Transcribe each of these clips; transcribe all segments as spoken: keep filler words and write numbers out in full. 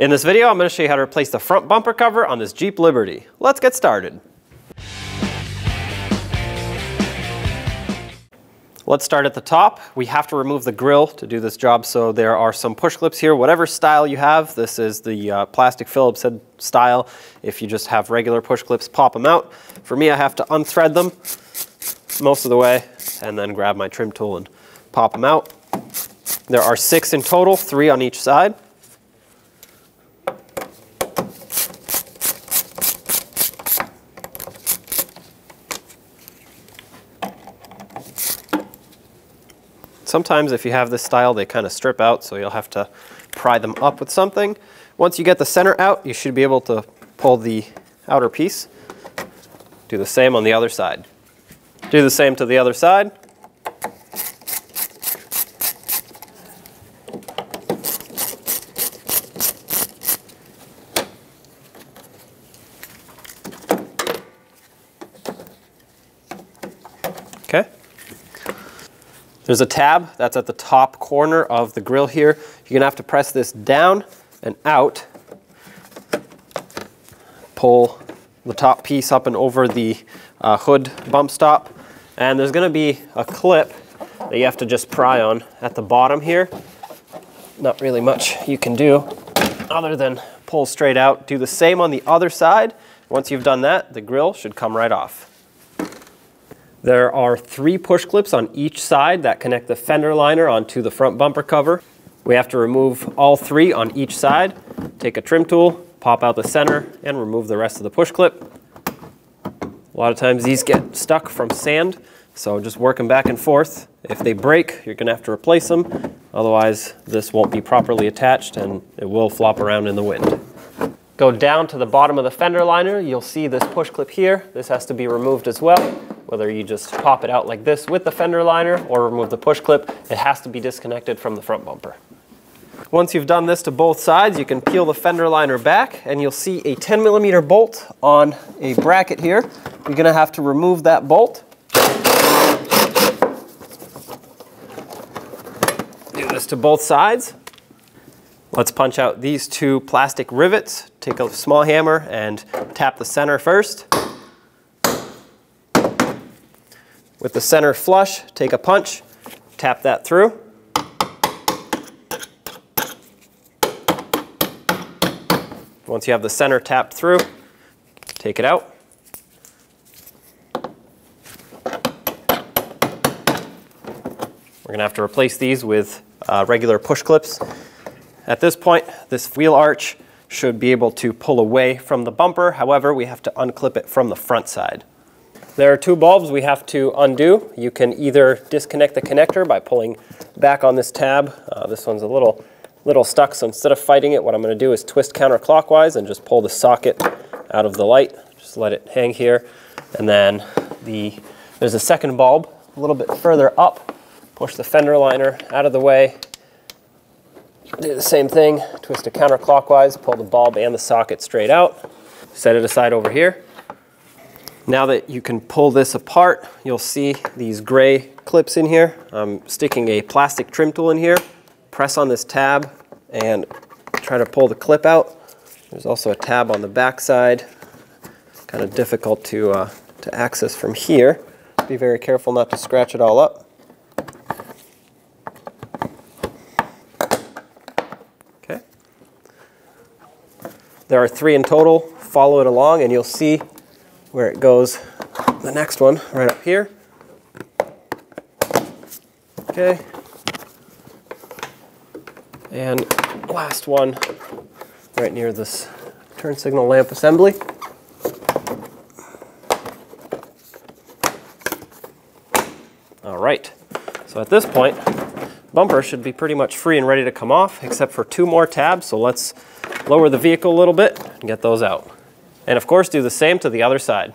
In this video, I'm gonna show you how to replace the front bumper cover on this Jeep Liberty. Let's get started. Let's start at the top. We have to remove the grill to do this job, so there are some push clips here, whatever style you have. This is the uh, plastic Phillips head style. If you just have regular push clips, pop them out. For me, I have to unthread them most of the way and then grab my trim tool and pop them out. There are six in total, three on each side. Sometimes if you have this style, they kind of strip out, so you'll have to pry them up with something. Once you get the center out, you should be able to pull the outer piece. Do the same on the other side. Do the same to the other side. Okay. There's a tab that's at the top corner of the grill here. You're gonna have to press this down and out. Pull the top piece up and over the uh, hood bump stop. And there's gonna be a clip that you have to just pry on at the bottom here. Not really much you can do other than pull straight out. Do the same on the other side. Once you've done that, the grill should come right off. There are three push clips on each side that connect the fender liner onto the front bumper cover. We have to remove all three on each side. Take a trim tool, pop out the center, and remove the rest of the push clip. A lot of times these get stuck from sand, so just work them back and forth. If they break, you're gonna have to replace them. Otherwise, this won't be properly attached and it will flop around in the wind. Go down to the bottom of the fender liner. You'll see this push clip here. This has to be removed as well. Whether you just pop it out like this with the fender liner or remove the push clip, it has to be disconnected from the front bumper. Once you've done this to both sides, you can peel the fender liner back and you'll see a ten millimeter bolt on a bracket here. You're gonna have to remove that bolt. Do this to both sides. Let's punch out these two plastic rivets. Take a small hammer and tap the center first. With the center flush, take a punch, tap that through. Once you have the center tapped through, take it out. We're gonna have to replace these with uh, regular push clips. At this point, this wheel arch should be able to pull away from the bumper. However, we have to unclip it from the front side. There are two bulbs we have to undo. You can either disconnect the connector by pulling back on this tab. Uh, this one's a little, little stuck, so instead of fighting it, what I'm gonna do is twist counterclockwise and just pull the socket out of the light. Just let it hang here. And then the, there's a second bulb a little bit further up. Push the fender liner out of the way. Do the same thing, twist it counterclockwise, pull the bulb and the socket straight out, set it aside over here. Now that you can pull this apart, you'll see these gray clips in here. I'm sticking a plastic trim tool in here. Press on this tab and try to pull the clip out. There's also a tab on the back side. Kind of difficult to, uh, to access from here. Be very careful not to scratch it all up. There are three in total. Follow it along and you'll see where it goes. The next one right up here. Okay. And last one right near this turn signal lamp assembly. All right. So at this point, bumper should be pretty much free and ready to come off except for two more tabs. So let's lower the vehicle a little bit and get those out. And of course, do the same to the other side.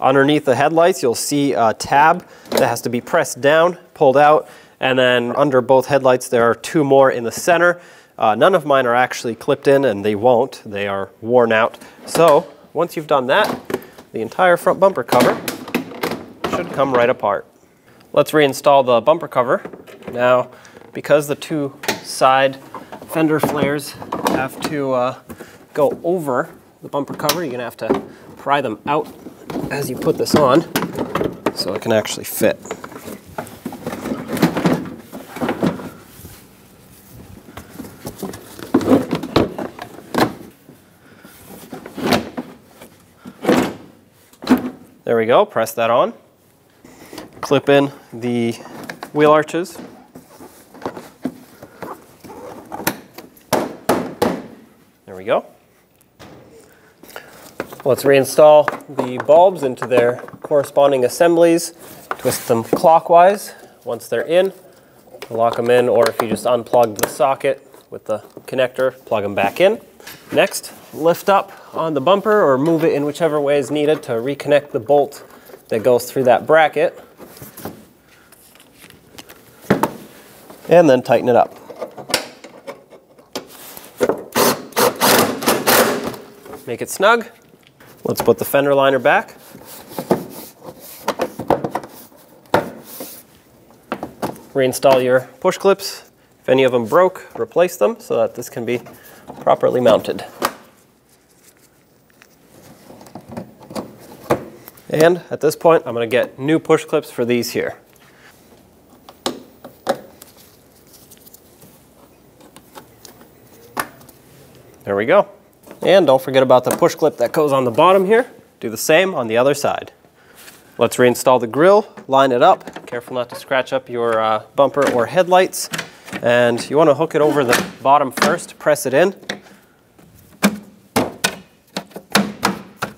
Underneath the headlights, you'll see a tab that has to be pressed down, pulled out, and then under both headlights, there are two more in the center. Uh, none of mine are actually clipped in, and they won't. They are worn out. So once you've done that, the entire front bumper cover should come right apart. Let's reinstall the bumper cover. Now, because the two side fender flares have to uh, go over the bumper cover. You're gonna have to pry them out as you put this on so it can actually fit. There we go, press that on. Clip in the wheel arches. There we go. Let's reinstall the bulbs into their corresponding assemblies. Twist them clockwise once they're in. Lock them in, or if you just unplugged the socket with the connector, plug them back in. Next, lift up on the bumper or move it in whichever way is needed to reconnect the bolt that goes through that bracket. And then tighten it up. Make it snug. Let's put the fender liner back. Reinstall your push clips. If any of them broke, replace them so that this can be properly mounted. And at this point, I'm going to get new push clips for these here. There we go. And don't forget about the push clip that goes on the bottom here. Do the same on the other side. Let's reinstall the grill, line it up. Careful not to scratch up your uh, bumper or headlights. And you want to hook it over the bottom first, press it in.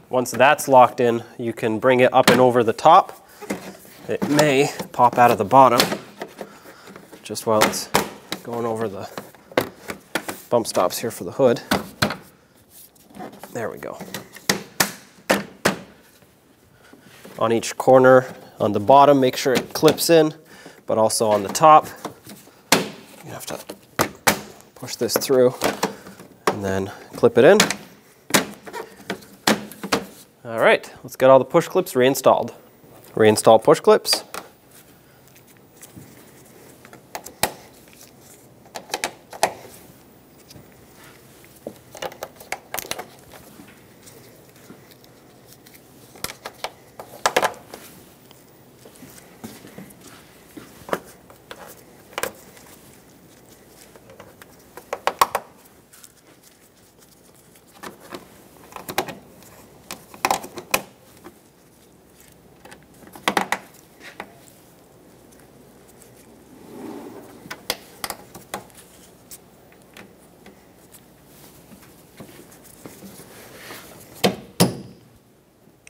Once that's locked in, you can bring it up and over the top. It may pop out of the bottom just while it's going over the bump stops here for the hood. There we go. On each corner, on the bottom, make sure it clips in, but also on the top. You have to push this through and then clip it in. All right, let's get all the push clips reinstalled. Reinstall push clips.